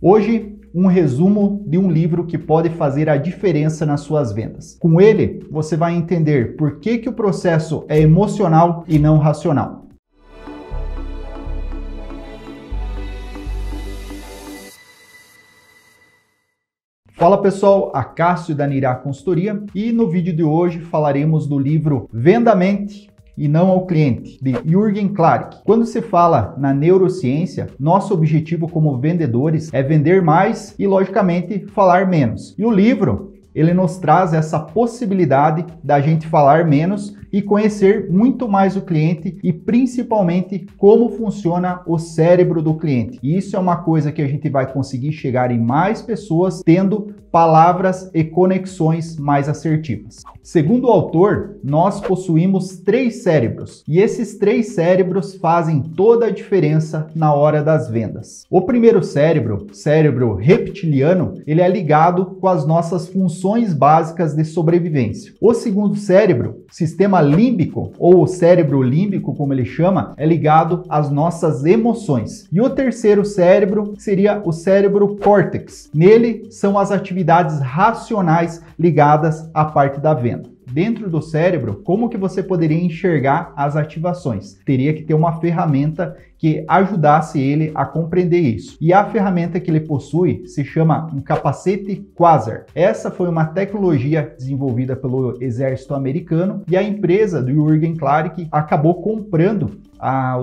Hoje, um resumo de um livro que pode fazer a diferença nas suas vendas. Com ele, você vai entender por que que o processo é emocional e não racional. Fala pessoal, a Cássio da Nirá Consultoria, e no vídeo de hoje falaremos do livro Venda Mente e não ao cliente, de Jurgen Klaric. Quando se fala na neurociência, nosso objetivo como vendedores é vender mais e, logicamente, falar menos. E o livro, ele nos traz essa possibilidade da gente falar menos e conhecer muito mais o cliente e, principalmente, como funciona o cérebro do cliente. E isso é uma coisa que a gente vai conseguir chegar em mais pessoas tendo palavras e conexões mais assertivas. Segundo o autor, nós possuímos 3 cérebros, e esses 3 cérebros fazem toda a diferença na hora das vendas. O primeiro cérebro, cérebro reptiliano, ele é ligado com as nossas funções básicas de sobrevivência. O segundo cérebro, sistema límbico, ou o cérebro límbico, como ele chama, é ligado às nossas emoções. E o terceiro cérebro seria o cérebro córtex. Nele são as atividades racionais ligadas à parte da venda. Dentro do cérebro, como que você poderia enxergar as ativações? Teria que ter uma ferramenta que ajudasse ele a compreender isso. E a ferramenta que ele possui se chama um capacete Quasar. Essa foi uma tecnologia desenvolvida pelo exército americano, e a empresa do Jurgen Klaric acabou comprando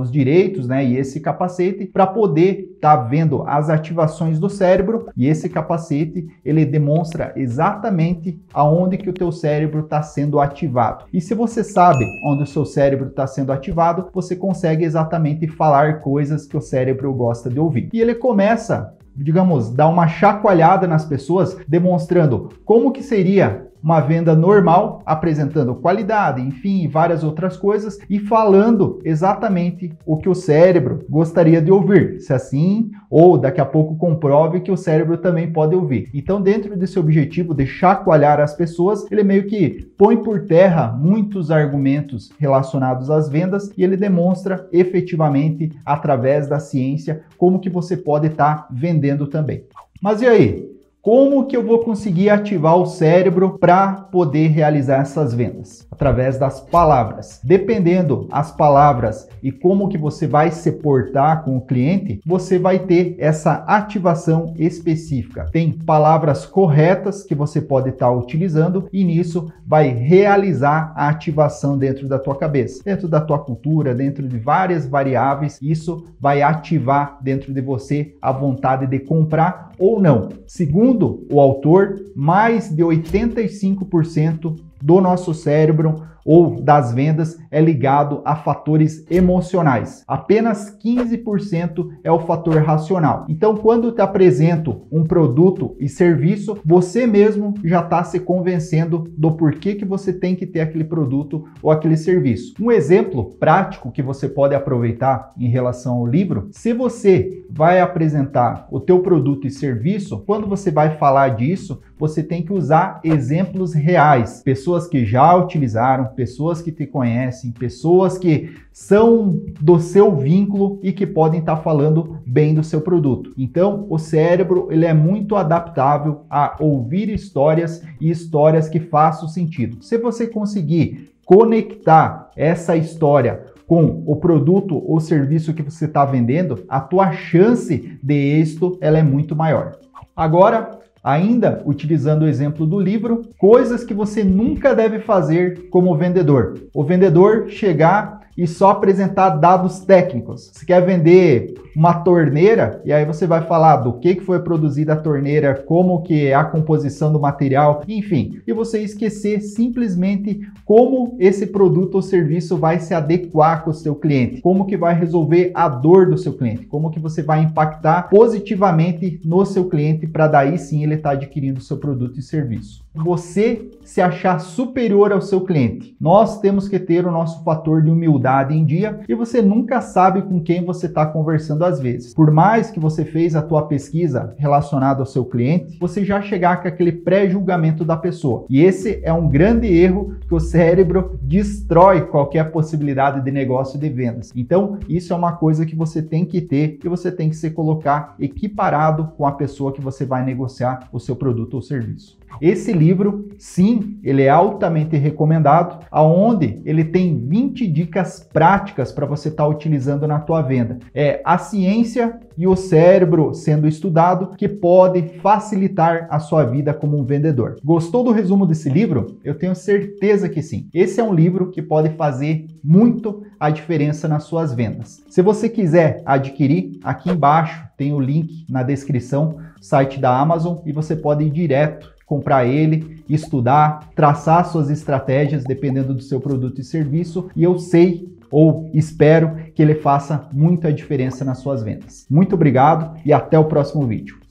os direitos, né, e esse capacete para poder estar vendo as ativações do cérebro. E esse capacete, ele demonstra exatamente aonde que o teu cérebro está sendo ativado. E se você sabe onde o seu cérebro está sendo ativado, você consegue exatamente falar coisas que o cérebro gosta de ouvir. E ele começa, digamos, dar uma chacoalhada nas pessoas, demonstrando como que seria uma venda normal, apresentando qualidade, enfim, várias outras coisas, e falando exatamente o que o cérebro gostaria de ouvir, se assim, ou daqui a pouco comprove que o cérebro também pode ouvir. Então, dentro desse objetivo de chacoalhar as pessoas, ele meio que põe por terra muitos argumentos relacionados às vendas, e ele demonstra efetivamente, através da ciência, como que você pode estar vendendo também. Mas e aí? Como que eu vou conseguir ativar o cérebro para poder realizar essas vendas? Através das palavras. Dependendo das palavras e como que você vai se portar com o cliente, você vai ter essa ativação específica. Tem palavras corretas que você pode estar utilizando, e nisso vai realizar a ativação dentro da tua cabeça, dentro da tua cultura, dentro de várias variáveis. Isso vai ativar dentro de você a vontade de comprar ou não. Segundo o autor, mais de 85% do nosso cérebro ou das vendas é ligado a fatores emocionais. Apenas 15% é o fator racional. Então, quando te apresento um produto e serviço, você mesmo já está se convencendo do porquê que você tem que ter aquele produto ou aquele serviço. Um exemplo prático que você pode aproveitar em relação ao livro: se você vai apresentar o teu produto e serviço, quando você vai falar disso, você tem que usar exemplos reais, pessoas que já utilizaram, pessoas que te conhecem, pessoas que são do seu vínculo e que podem estar falando bem do seu produto. Então, o cérebro, ele é muito adaptável a ouvir histórias, e histórias que façam sentido. Se você conseguir conectar essa história com o produto ou serviço que você está vendendo, a tua chance de êxito, ela é muito maior. Agora, ainda utilizando o exemplo do livro, coisas que você nunca deve fazer como vendedor. O vendedor chegar e só apresentar dados técnicos. Você quer vender uma torneira, e aí você vai falar do que foi produzida a torneira, como que é a composição do material, enfim. E você esquecer simplesmente como esse produto ou serviço vai se adequar com o seu cliente, como que vai resolver a dor do seu cliente, como que você vai impactar positivamente no seu cliente, para daí sim ele tá adquirindo o seu produto e serviço. Você se achar superior ao seu cliente. Nós temos que ter o nosso fator de humildade faculdade em dia e você nunca sabe com quem você está conversando às vezes. Por mais que você fez a tua pesquisa relacionada ao seu cliente, você já chegar com aquele pré-julgamento da pessoa. E esse é um grande erro que o cérebro destrói qualquer possibilidade de negócio e de vendas. Então, isso é uma coisa que você tem que ter e você tem que se colocar equiparado com a pessoa que você vai negociar o seu produto ou serviço. Esse livro, sim, ele é altamente recomendado, aonde ele tem 20 dicas práticas para você estar utilizando na tua venda. É a ciência e o cérebro sendo estudado que pode facilitar a sua vida como um vendedor. Gostou do resumo desse livro? Eu tenho certeza que sim. Esse é um livro que pode fazer muito a diferença nas suas vendas. Se você quiser adquirir, aqui embaixo tem o link na descrição, site da Amazon, e você pode ir direto comprar ele, estudar, traçar suas estratégias dependendo do seu produto e serviço, e eu sei ou espero que ele faça muita diferença nas suas vendas. Muito obrigado e até o próximo vídeo.